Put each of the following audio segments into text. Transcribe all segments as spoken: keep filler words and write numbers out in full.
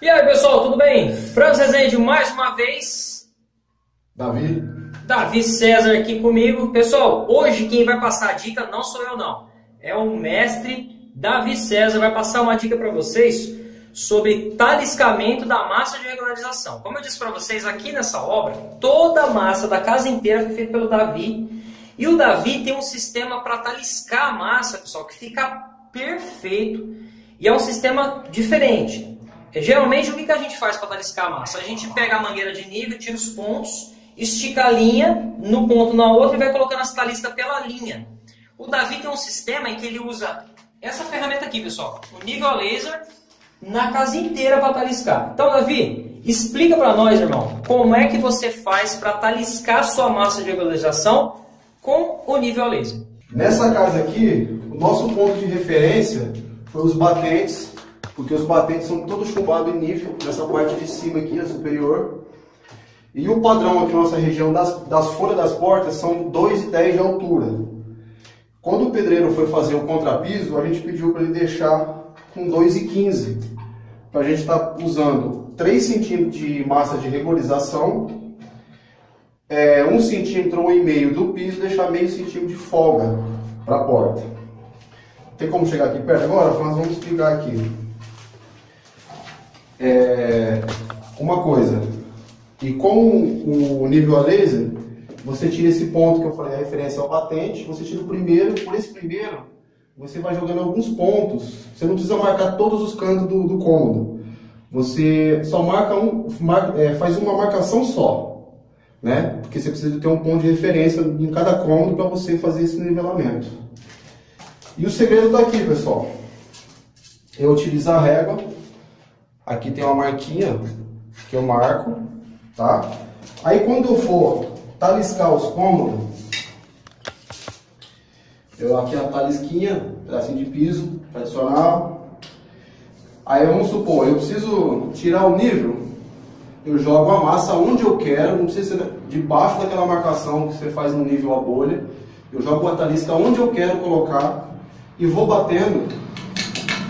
E aí, pessoal, tudo bem? Francis Rezende mais uma vez. Davi. Davi César aqui comigo. Pessoal, hoje quem vai passar a dica não sou eu, não. É o mestre Davi César. Vai passar uma dica para vocês sobre taliscamento da massa de regularização. Como eu disse para vocês, aqui nessa obra, toda a massa da casa inteira foi feita pelo Davi. E o Davi tem um sistema para taliscar a massa, pessoal, que fica perfeito. E é um sistema diferente. Geralmente, o que a gente faz para taliscar a massa? A gente pega a mangueira de nível, tira os pontos, estica a linha, no ponto na outra, e vai colocando as taliscas pela linha. O Davi tem um sistema em que ele usa essa ferramenta aqui, pessoal, o nível a laser, na casa inteira para taliscar. Então, Davi, explica para nós, irmão, como é que você faz para taliscar a sua massa de regularização com o nível a laser. Nessa casa aqui, o nosso ponto de referência foi os batentes, porque os batentes são todos chumbados em nível, nessa parte de cima aqui, na superior. E o padrão aqui na nossa região das, das folhas das portas são dois e dez de altura. Quando o pedreiro foi fazer o contrapiso, a gente pediu para ele deixar com dois e quinze. Para a gente estar tá usando três centímetros de massa de regularização, é, um centímetro ou um e meio do piso, deixar meio centímetro de folga para a porta. Tem como chegar aqui perto agora? Nós vamos explicar aqui. É, uma coisa, e com o nível a laser, você tira esse ponto que eu falei, a referência ao batente, você tira o primeiro, por esse primeiro, você vai jogando alguns pontos, você não precisa marcar todos os cantos do, do cômodo, você só marca um, mar, é, faz uma marcação só, né? Porque você precisa ter um ponto de referência em cada cômodo para você fazer esse nivelamento. E o segredo está aqui, pessoal, eu utilizo a régua. Aqui tem uma marquinha que eu marco, tá? Aí quando eu for taliscar os cômodos, eu aqui a talisquinha, pedacinho de piso tradicional. Aí vamos supor, eu preciso tirar o nível, eu jogo a massa onde eu quero, não precisa ser debaixo daquela marcação que você faz no nível a bolha. Eu jogo a talisca onde eu quero colocar e vou batendo,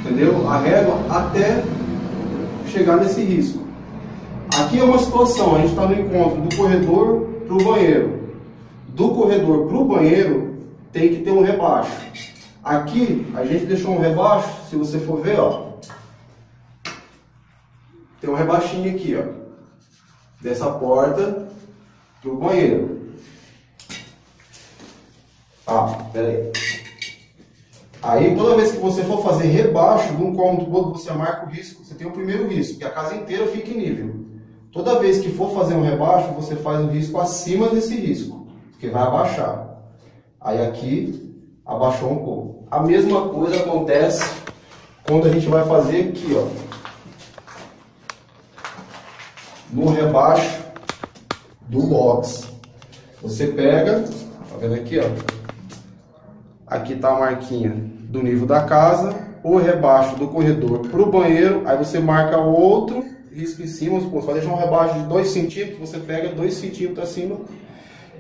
entendeu? A régua até chegar nesse risco. Aqui é uma situação, a gente está no encontro do corredor para o banheiro. Do corredor para o banheiro tem que ter um rebaixo. Aqui a gente deixou um rebaixo, se você for ver, ó, tem um rebaixinho aqui, ó, dessa porta para o banheiro. Ah, peraí. Aí toda vez que você for fazer rebaixo de um cômodo para o outro, você marca o risco, você tem o primeiro risco, que a casa inteira fica em nível. Toda vez que for fazer um rebaixo, você faz um risco acima desse risco, porque vai abaixar. Aí aqui, abaixou um pouco. A mesma coisa acontece quando a gente vai fazer aqui, ó, no rebaixo do box. Você pega, tá vendo aqui, ó? Aqui está a marquinha do nível da casa, o rebaixo do corredor para o banheiro, aí você marca outro risco em cima, você vai deixar um rebaixo de dois centímetros, você pega dois centímetros acima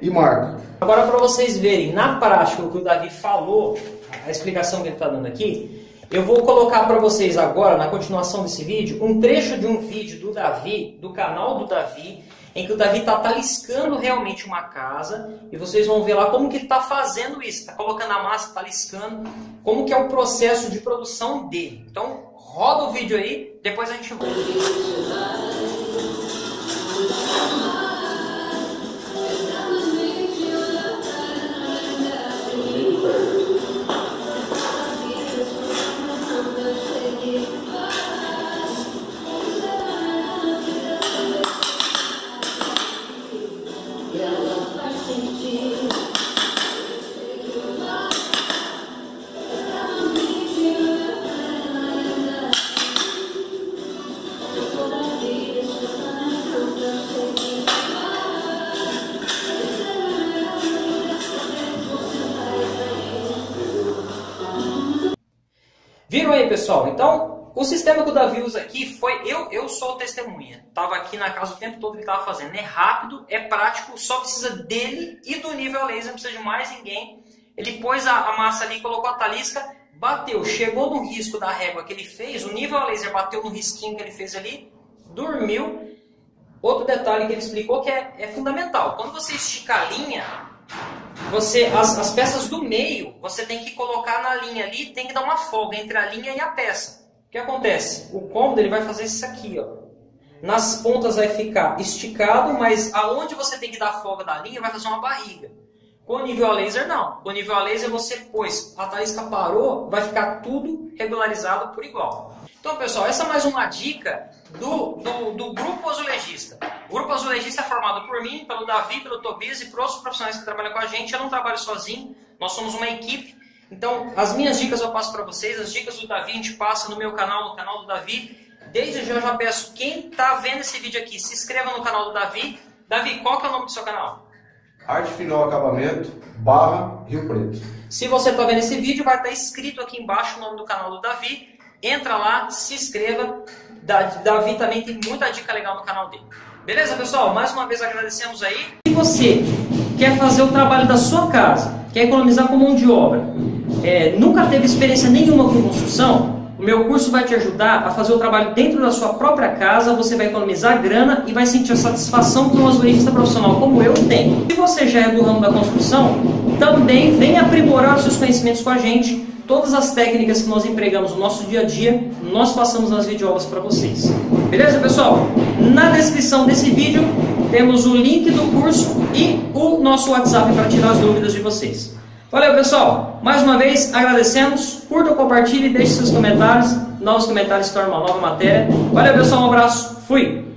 e marca. Agora, para vocês verem, na prática, o que o Davi falou, a explicação que ele está dando aqui, eu vou colocar para vocês agora, na continuação desse vídeo, um trecho de um vídeo do Davi, do canal do Davi, em que o Davi está taliscando realmente uma casa, e vocês vão ver lá como que ele está fazendo isso, está colocando a massa, taliscando, como que é o processo de produção dele. Então, roda o vídeo aí, depois a gente volta. Viram aí, pessoal? Então, o sistema que o Davi usa aqui foi... Eu, eu sou testemunha. Estava aqui na casa o tempo todo que estava fazendo. É rápido, é prático, só precisa dele e do nível a laser, não precisa de mais ninguém. Ele pôs a, a massa ali, colocou a talisca, bateu, chegou no risco da régua que ele fez, o nível a laser bateu no risquinho que ele fez ali, dormiu. Outro detalhe que ele explicou que é, é fundamental. Quando você estica a linha, você, as, as peças do meio, você tem que colocar na linha ali, tem que dar uma folga entre a linha e a peça. O que acontece? O cômodo ele vai fazer isso aqui, ó. Nas pontas vai ficar esticado, mas aonde você tem que dar folga da linha vai fazer uma barriga. Com o nível a laser não. Com o nível a laser você pôs, a Thaísca parou, vai ficar tudo regularizado por igual. Então pessoal, essa é mais uma dica do, do, do grupo azulejista. O grupo azulejista é formado por mim, pelo Davi, pelo Tobias e por outros profissionais que trabalham com a gente. Eu não trabalho sozinho, nós somos uma equipe. Então as minhas dicas eu passo para vocês, as dicas do Davi a gente passa no meu canal, no canal do Davi. Desde já, eu já peço, quem está vendo esse vídeo aqui, se inscreva no canal do Davi. Davi, qual que é o nome do seu canal? Arte Final Acabamento, Barra Rio Preto. Se você está vendo esse vídeo, vai estar escrito aqui embaixo o nome do canal do Davi. Entra lá, se inscreva. Davi também tem muita dica legal no canal dele. Beleza, pessoal? Mais uma vez agradecemos aí. Se você quer fazer o trabalho da sua casa, quer economizar com mão de obra, é, nunca teve experiência nenhuma com construção, o meu curso vai te ajudar a fazer o trabalho dentro da sua própria casa, você vai economizar grana e vai sentir a satisfação que um azulejista profissional como eu tem. Se você já é do ramo da construção, também vem aprimorar os seus conhecimentos com a gente. Todas as técnicas que nós empregamos no nosso dia a dia, nós passamos nas videoaulas para vocês. Beleza, pessoal? Na descrição desse vídeo temos o link do curso e o nosso WhatsApp para tirar as dúvidas de vocês. Valeu, pessoal! Mais uma vez, agradecemos. Curta, compartilhe, deixe seus comentários. Novos comentários tornam uma nova matéria. Valeu, pessoal! Um abraço. Fui!